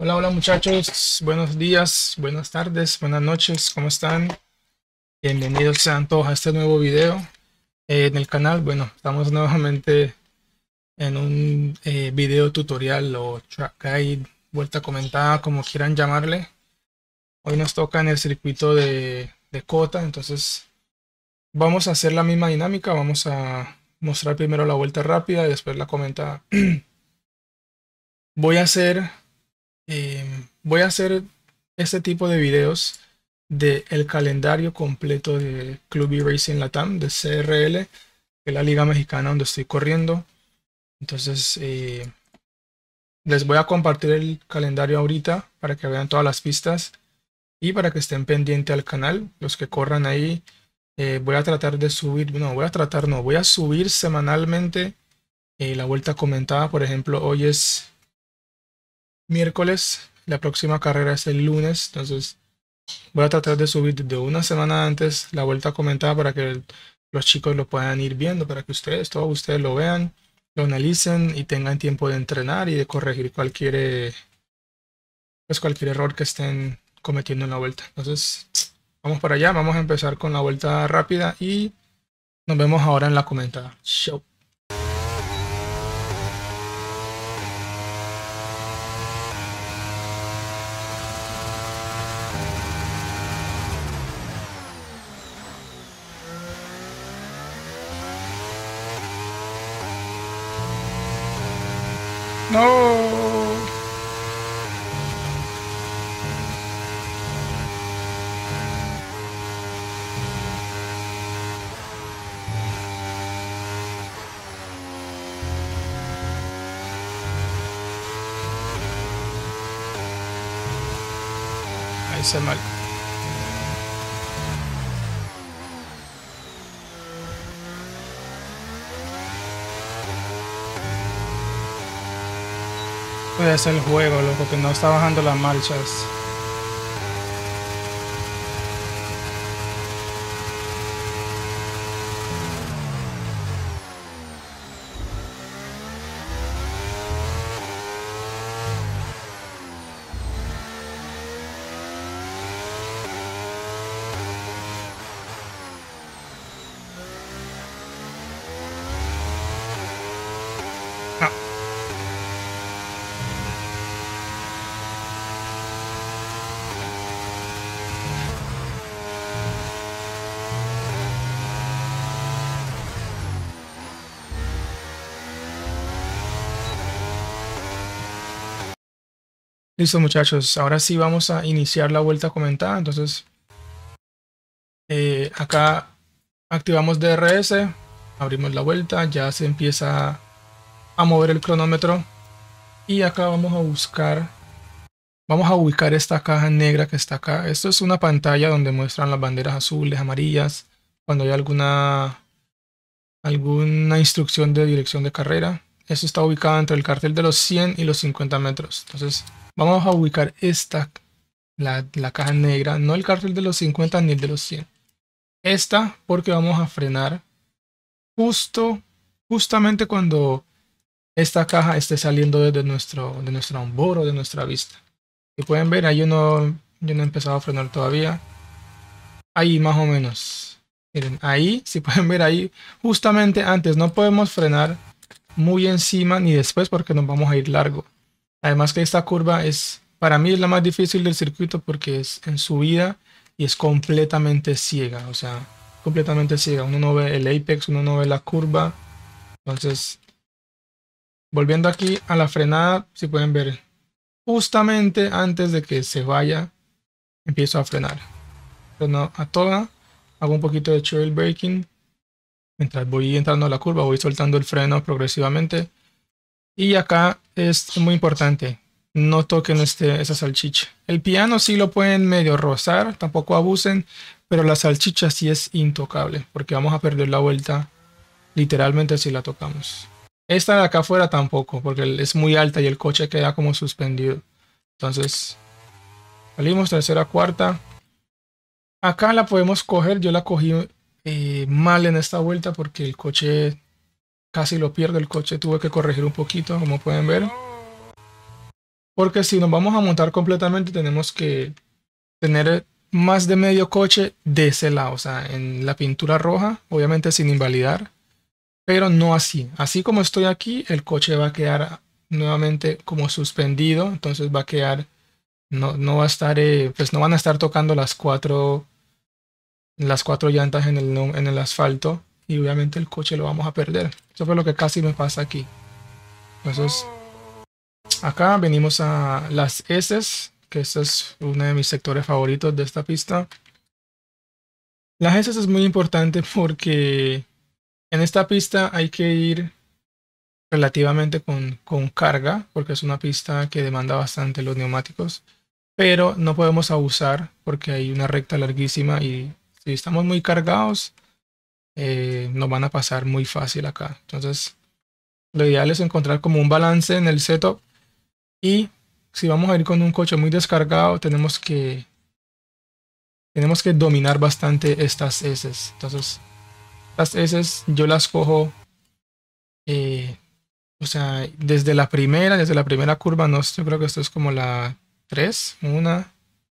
Hola, hola muchachos, buenos días, buenas tardes, buenas noches, ¿cómo están? Bienvenidos sean todos a este nuevo video en el canal. Bueno, estamos nuevamente en un video tutorial o track guide, vuelta comentada, como quieran llamarle. Hoy nos toca en el circuito de COTA, entonces vamos a hacer la misma dinámica. Vamos a mostrar primero la vuelta rápida y después la comentada. Voy a hacer este tipo de videos del calendario completo de Club E Racing Latam, de CRL, que es la liga mexicana donde estoy corriendo. Entonces les voy a compartir el calendario ahorita para que vean todas las pistas y para que estén pendientes al canal, los que corran ahí. Voy a subir semanalmente la vuelta comentada. Por ejemplo, hoy es miércoles, la próxima carrera es el lunes, entonces voy a tratar de subir desde una semana antes la vuelta comentada para que los chicos lo puedan ir viendo, para que todos ustedes lo vean, lo analicen y tengan tiempo de entrenar y de corregir cualquier error que estén cometiendo en la vuelta. Entonces vamos para allá, vamos a empezar con la vuelta rápida y nos vemos ahora en la comentada. Show. Hice mal. Es el juego, loco, que no está bajando las marchas. Listo muchachos, ahora sí vamos a iniciar la vuelta comentada. Entonces acá activamos DRS, abrimos la vuelta, ya se empieza a mover el cronómetro y acá vamos a ubicar esta caja negra que está acá. Esto es una pantalla donde muestran las banderas azules, amarillas, cuando hay alguna instrucción de dirección de carrera. Esto está ubicado entre el cartel de los 100 y los 50 metros. Entonces vamos a ubicar la caja negra, no el cartel de los 50 ni el de los 100. Esta, porque vamos a frenar justamente cuando esta caja esté saliendo desde nuestra onboard o de nuestra vista. Y pueden ver, ahí yo no he empezado a frenar todavía. Ahí más o menos. Miren, ahí, si pueden ver ahí, justamente antes no podemos frenar muy encima ni después porque nos vamos a ir largo. Además que esta curva es, para mí es la más difícil del circuito porque es en subida y es completamente ciega, o sea, completamente ciega. Uno no ve el apex, uno no ve la curva. Entonces, volviendo aquí a la frenada, si pueden ver, justamente antes de que se vaya, empiezo a frenar. Freno a toda, hago un poquito de trail braking. Mientras voy entrando a la curva, voy soltando el freno progresivamente. Y acá es muy importante, no toquen esa salchicha. El piano sí lo pueden medio rozar, tampoco abusen, pero la salchicha sí es intocable, porque vamos a perder la vuelta literalmente si la tocamos. Esta de acá afuera tampoco, porque es muy alta y el coche queda como suspendido. Entonces, salimos tercera, cuarta. Acá la podemos coger, yo la cogí mal en esta vuelta porque el coche... Casi lo pierdo, el coche tuve que corregir un poquito, como pueden ver. Porque si nos vamos a montar completamente, tenemos que tener más de medio coche de ese lado, o sea, en la pintura roja, obviamente sin invalidar, pero no así. Así como estoy aquí, el coche va a quedar nuevamente como suspendido, entonces va a quedar, no va a estar, pues no van a estar tocando las cuatro llantas en el asfalto, y obviamente el coche lo vamos a perder. Eso fue lo que casi me pasa aquí. Entonces acá venimos a las S, que este es uno de mis sectores favoritos de esta pista. Las S es muy importante porque en esta pista hay que ir relativamente con carga, porque es una pista que demanda bastante los neumáticos, pero no podemos abusar porque hay una recta larguísima y si estamos muy cargados nos van a pasar muy fácil acá. Entonces lo ideal es encontrar como un balance en el setup, y si vamos a ir con un coche muy descargado tenemos que dominar bastante estas heces. Entonces las heces yo las cojo o sea, desde la primera curva. No, yo creo que esto es como la 3, 1,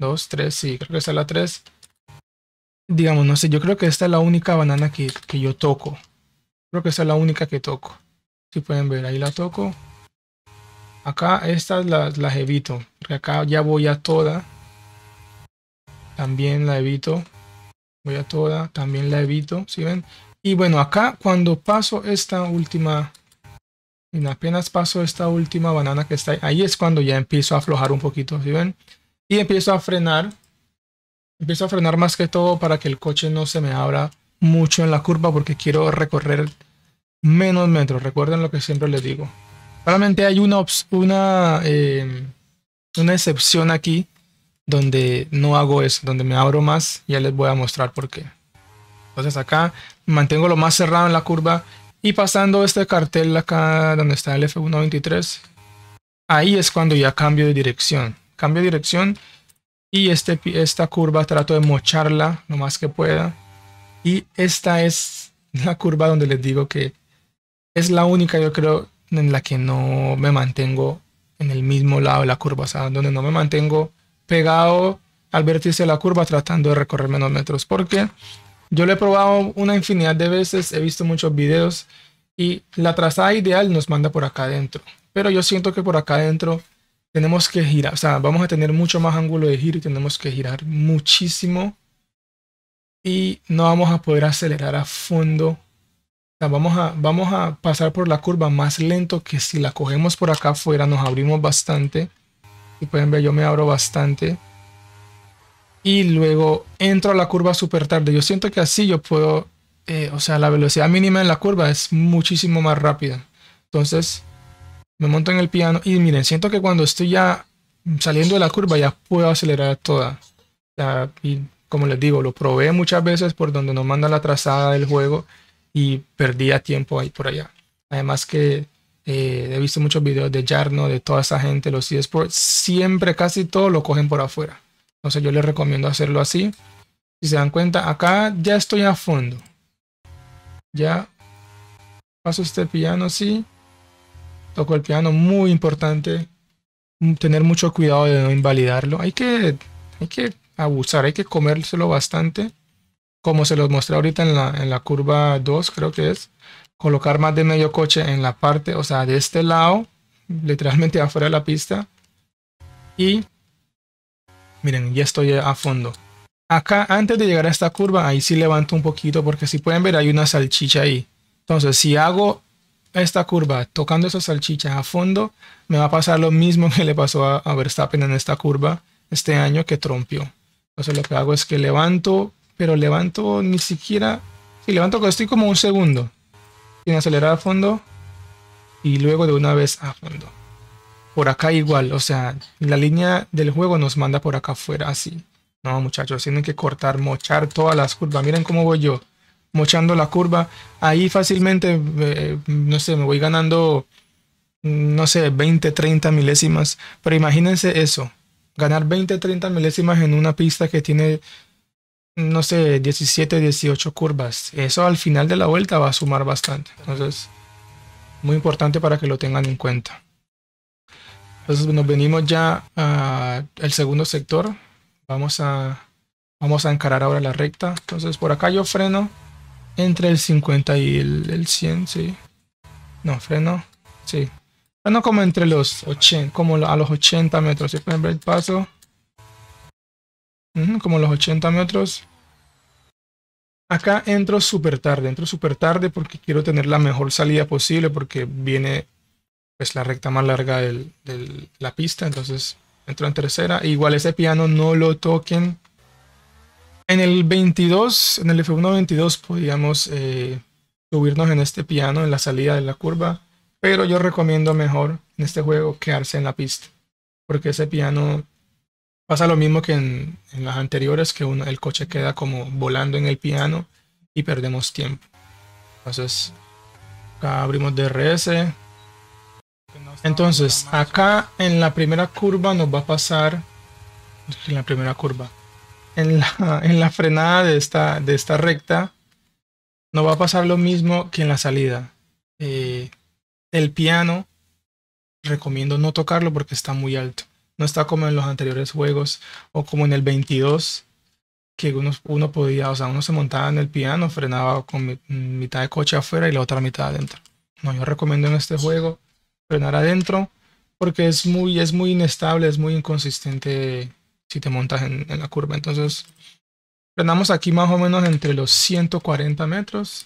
2, 3, sí, creo que esta es la 3. Digamos, no sé, yo creo que esta es la única banana que yo toco. Creo que esta es la única que toco. Si pueden ver, ahí la toco. Acá estas las evito, porque acá ya voy a toda. También la evito. Voy a toda, también la evito, ¿sí ven? Y bueno, acá cuando paso esta última, apenas paso esta última banana que está ahí, ahí es cuando ya empiezo a aflojar un poquito, ¿sí ven? Y empiezo a frenar. Empiezo a frenar más que todo para que el coche no se me abra mucho en la curva, porque quiero recorrer menos metros. Recuerden lo que siempre les digo. Realmente hay una excepción aquí donde no hago eso, donde me abro más. Ya les voy a mostrar por qué. Entonces acá mantengo lo más cerrado en la curva, y pasando este cartel acá donde está el F1 23, ahí es cuando ya cambio de dirección. Cambio de dirección. Y esta curva trato de mocharla lo más que pueda. Y esta es la curva donde les digo que es la única, yo creo, en la que no me mantengo en el mismo lado de la curva. O sea, donde no me mantengo pegado al vértice de la curva tratando de recorrer menos metros. Porque yo lo he probado una infinidad de veces, he visto muchos videos. Y la trazada ideal nos manda por acá adentro. Pero yo siento que por acá adentro tenemos que girar, o sea, vamos a tener mucho más ángulo de giro y tenemos que girar muchísimo. Y no vamos a poder acelerar a fondo. O sea, vamos a pasar por la curva más lento que si la cogemos por acá afuera. Nos abrimos bastante. Y pueden ver, yo me abro bastante. Y luego entro a la curva súper tarde. Yo siento que así yo puedo, o sea, la velocidad mínima en la curva es muchísimo más rápida. Entonces me monto en el piano y miren, siento que cuando estoy ya saliendo de la curva ya puedo acelerar toda. Y como les digo, lo probé muchas veces por donde nos manda la trazada del juego y perdía tiempo ahí por allá. Además que he visto muchos videos de Yarno, de toda esa gente, los eSports, siempre casi todo lo cogen por afuera. Entonces yo les recomiendo hacerlo así. Si se dan cuenta, acá ya estoy a fondo. Ya paso este piano, sí. Toco el piano, muy importante tener mucho cuidado de no invalidarlo. Hay que abusar, hay que comérselo bastante. Como se los mostré ahorita en la curva 2, creo que es. Colocar más de medio coche en la parte, o sea, de este lado, literalmente afuera de la pista. Y miren, ya estoy a fondo. Acá, antes de llegar a esta curva, ahí sí levanto un poquito, porque si pueden ver, hay una salchicha ahí. Entonces, si hago esta curva tocando esas salchichas a fondo, me va a pasar lo mismo que le pasó a Verstappen en esta curva este año, que trompió. Entonces lo que hago es que levanto, pero levanto ni siquiera, si levanto que estoy como un segundo sin acelerar a fondo, y luego de una vez a fondo. Por acá igual, o sea, la línea del juego nos manda por acá afuera así. No, muchachos, tienen que cortar, mochar todas las curvas. Miren cómo voy yo mochando la curva, ahí fácilmente, no sé, me voy ganando, no sé, 20, 30 milésimas, pero imagínense eso, ganar 20, 30 milésimas en una pista que tiene, no sé, 17, 18 curvas, eso al final de la vuelta va a sumar bastante. Entonces, muy importante para que lo tengan en cuenta. Entonces nos venimos ya al segundo sector. Vamos a encarar ahora la recta. Entonces por acá yo freno entre el 50 y el 100, sí. No, freno, sí. Freno como entre los 80, como a los 80 metros. Sí, por ejemplo el paso. Como los 80 metros. Acá entro súper tarde porque quiero tener la mejor salida posible porque viene pues la recta más larga de la pista, entonces entro en tercera. Igual ese piano no lo toquen. En el 22, en el F1 22 podíamos subirnos en este piano en la salida de la curva, pero yo recomiendo mejor en este juego quedarse en la pista porque ese piano... Pasa lo mismo que en las anteriores, que el coche queda como volando en el piano y perdemos tiempo. Entonces, acá abrimos DRS. Entonces, acá en la primera curva nos va a pasar... En la primera curva. En la frenada de esta recta nos va a pasar lo mismo que en la salida. El piano, recomiendo no tocarlo porque está muy alto. No está como en los anteriores juegos o como en el 22, que uno podía, o sea, uno se montaba en el piano, frenaba con mitad de coche afuera y la otra mitad adentro. No, yo recomiendo en este juego frenar adentro porque es muy inestable, es muy inconsistente si te montas en la curva. Entonces, frenamos aquí más o menos entre los 140 metros.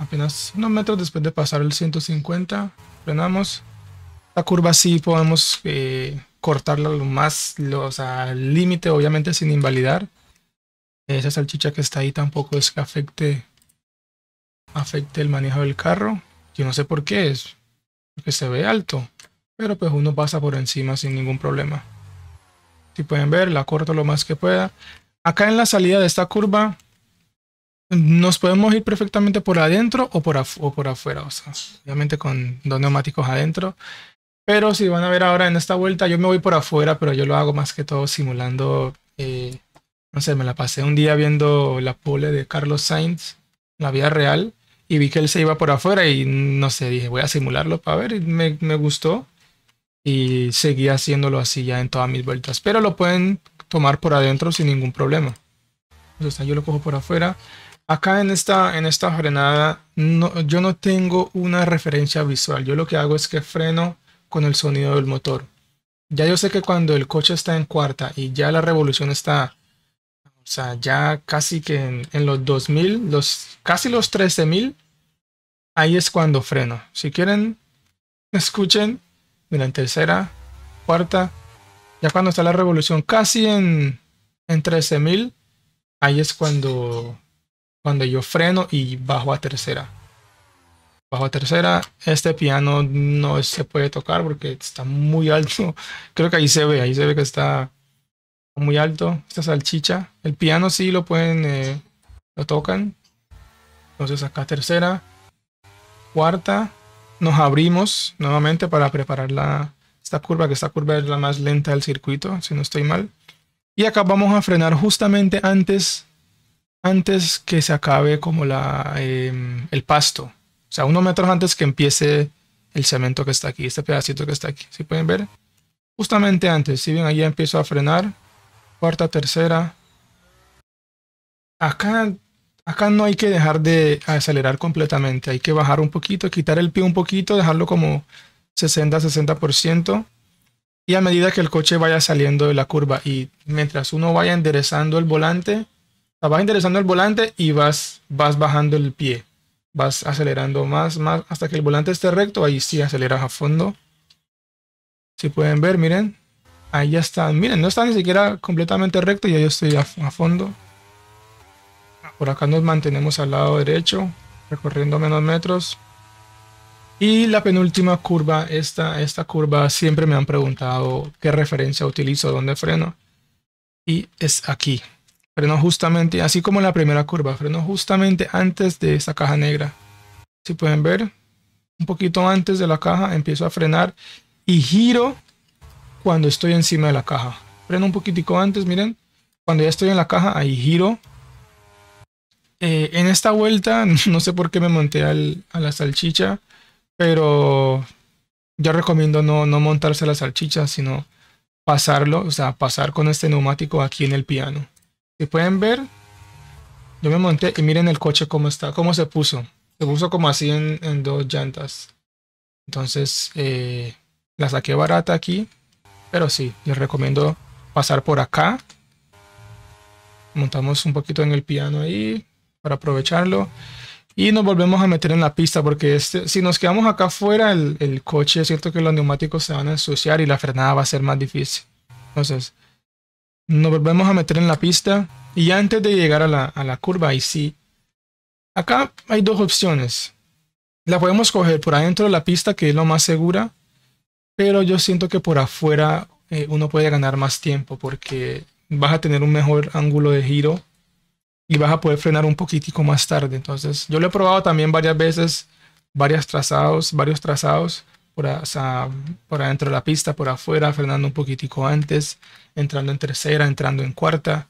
Apenas unos metros después de pasar el 150, frenamos. La curva sí podemos cortarla lo más al límite, obviamente sin invalidar. Esa salchicha que está ahí tampoco es que afecte el manejo del carro. Yo no sé por qué es, porque se ve alto, pero pues uno pasa por encima sin ningún problema. Si pueden ver, la corto lo más que pueda. Acá en la salida de esta curva nos podemos ir perfectamente por adentro o por afuera, o sea, obviamente con dos neumáticos adentro. Pero si van a ver ahora en esta vuelta, yo me voy por afuera, pero yo lo hago más que todo simulando, no sé, me la pasé un día viendo la pole de Carlos Sainz, la vida real, y vi que él se iba por afuera y no sé, dije, voy a simularlo para ver, y me gustó. Y seguí haciéndolo así ya en todas mis vueltas, pero lo pueden tomar por adentro sin ningún problema. Entonces yo lo cojo por afuera. Acá en esta frenada yo no tengo una referencia visual, yo lo que hago es que freno con el sonido del motor. Ya yo sé que cuando el coche está en cuarta y ya la revolución está, o sea, ya casi que en los 2000, casi los 13000, ahí es cuando freno. Si quieren, escuchen, mira, en tercera, cuarta, ya cuando está la revolución casi en 13000, ahí es cuando yo freno y bajo a tercera. Este piano no se puede tocar porque está muy alto. Creo que ahí se ve que está muy alto esta salchicha. El piano sí lo pueden, lo tocan. Entonces acá tercera, cuarta, nos abrimos nuevamente para preparar esta curva, que esta curva es la más lenta del circuito, si no estoy mal. Y acá vamos a frenar justamente antes que se acabe como el pasto. O sea, unos metros antes que empiece el cemento que está aquí, este pedacito que está aquí. ¿Sí pueden ver? Justamente antes, si ven, ahí empiezo a frenar. Cuarta, tercera. Acá no hay que dejar de acelerar completamente. Hay que bajar un poquito, quitar el pie un poquito, dejarlo como 60%. Y a medida que el coche vaya saliendo de la curva y mientras uno vaya enderezando el volante, y vas bajando el pie. Vas acelerando más, hasta que el volante esté recto. Ahí sí aceleras a fondo. Si pueden ver, miren. Ahí ya está. Miren, no está ni siquiera completamente recto. Ya yo estoy a fondo. Por acá nos mantenemos al lado derecho, recorriendo menos metros. Y la penúltima curva, esta curva, siempre me han preguntado qué referencia utilizo, dónde freno. Y es aquí. Freno justamente, así como en la primera curva, freno justamente antes de esta caja negra. Si pueden ver, un poquito antes de la caja empiezo a frenar y giro cuando estoy encima de la caja. Freno un poquitico antes, miren, cuando ya estoy en la caja, ahí giro. En esta vuelta, no sé por qué me monté a la salchicha, pero Yo recomiendo no montarse la salchicha, sino pasarlo, o sea, pasar con este neumático aquí en el piano. Si pueden ver, yo me monté y miren el coche cómo está, cómo se puso. Se puso como así en dos llantas. Entonces, la saqué barata aquí, pero sí, les recomiendo pasar por acá. Montamos un poquito en el piano ahí para aprovecharlo. Y nos volvemos a meter en la pista porque si nos quedamos acá afuera, el coche, es cierto que los neumáticos se van a ensuciar y la frenada va a ser más difícil. Entonces, nos volvemos a meter en la pista y antes de llegar a la curva, ahí sí. Acá hay dos opciones. La podemos coger por adentro de la pista, que es lo más segura, pero yo siento que por afuera uno puede ganar más tiempo porque vas a tener un mejor ángulo de giro y vas a poder frenar un poquitico más tarde. Entonces, yo lo he probado también varias veces, varios trazados por adentro de la pista, por afuera, frenando un poquitico antes, entrando en tercera, entrando en cuarta.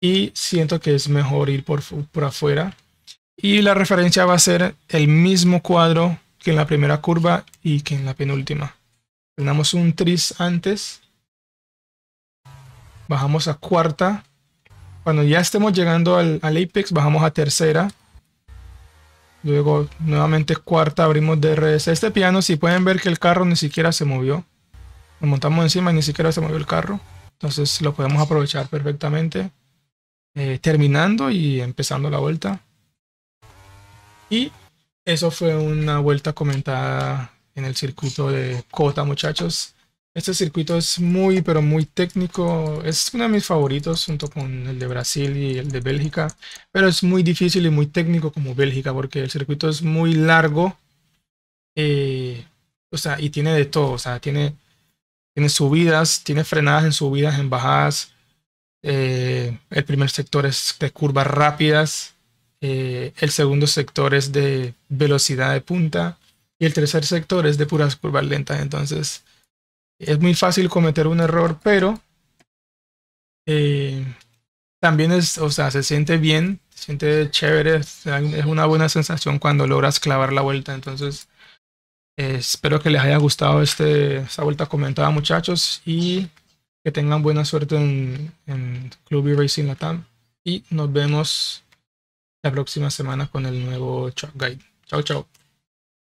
Y siento que es mejor ir por afuera. Y la referencia va a ser el mismo cuadro que en la primera curva y que en la penúltima. Frenamos un tris antes. Bajamos a cuarta. Cuando ya estemos llegando al apex, bajamos a tercera. Luego nuevamente cuarta, abrimos DRS. Este piano, si pueden ver que el carro ni siquiera se movió. Nos montamos encima y ni siquiera se movió el carro. Entonces lo podemos aprovechar perfectamente. Terminando y empezando la vuelta. Y eso fue una vuelta comentada en el circuito de COTA, muchachos. Este circuito es muy, pero muy técnico. Es uno de mis favoritos junto con el de Brasil y el de Bélgica. Pero es muy difícil y muy técnico como Bélgica porque el circuito es muy largo. O sea, y tiene de todo. O sea, tiene subidas, tiene frenadas en subidas, en bajadas. El primer sector es de curvas rápidas. El segundo sector es de velocidad de punta. Y el tercer sector es de puras curvas lentas. Entonces, es muy fácil cometer un error, pero también o sea, se siente bien, se siente chévere, es una buena sensación cuando logras clavar la vuelta. Entonces, espero que les haya gustado esta vuelta comentada, muchachos, y que tengan buena suerte en Club E Racing Latam. Y nos vemos la próxima semana con el nuevo track guide. Chao, chao.